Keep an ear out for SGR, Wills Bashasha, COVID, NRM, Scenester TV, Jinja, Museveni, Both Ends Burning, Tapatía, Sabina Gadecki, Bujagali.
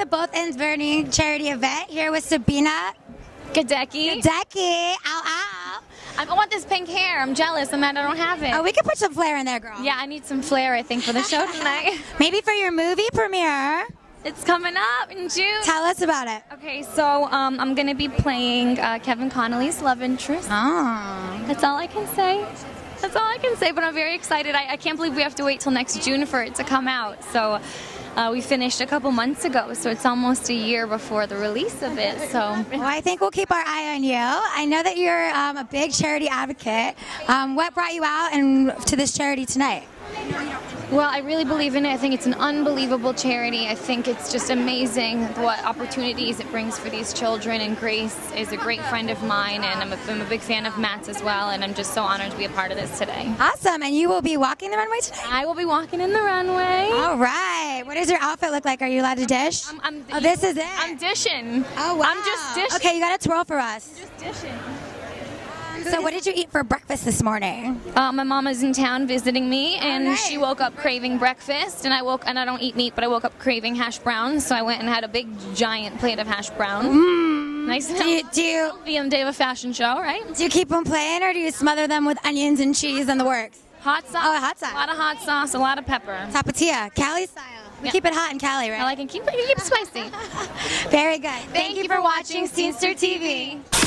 at the Both Ends Burning charity event here with Sabina Gadecki. Gadecki, ow, ow. I want this pink hair. I'm jealous and that I don't have it. Oh, we could put some flair in there, girl. Yeah, I need some flair, I think, for the show tonight. Maybe for your movie premiere. It's coming up in June. Tell us about it. Okay, so I'm going to be playing Kevin Connolly's love interest. Oh. That's all I can say. That's all I can say, but I'm very excited. I can't believe we have to wait till next June for it to come out. So we finished a couple months ago, so it's almost a year before the release of it. So well, I think we'll keep our eye on you. I know that you're a big charity advocate. What brought you out and to this charity tonight? Well, I really believe in it. I think it's an unbelievable charity. I think it's just amazing what opportunities it brings for these children. And Grace is a great friend of mine, and I'm a big fan of Matt's as well, and I'm just so honored to be a part of this today. Awesome. And you will be walking the runway today? I will be walking in the runway. All right. What does your outfit look like? Are you allowed to dish? Oh, this is it. I'm dishing. Oh, wow. I'm just dishing. Okay, you got to twirl for us. I'm just dishing. So what did you eat for breakfast this morning? My mama's in town visiting me, and she woke up craving breakfast, and I don't eat meat, but I woke up craving hash browns, so I went and had a big giant plate of hash browns. Nice. Do you VM day of a fashion show, right? Do you keep them plain, or do you smother them with onions and cheese and the works? Hot sauce. Oh, hot sauce. A lot of hot sauce, a lot of pepper. Tapatía, Cali style. We keep it hot in Cali, right? Well, I can keep spicy. Very good. Thank you for watching Scenester TV.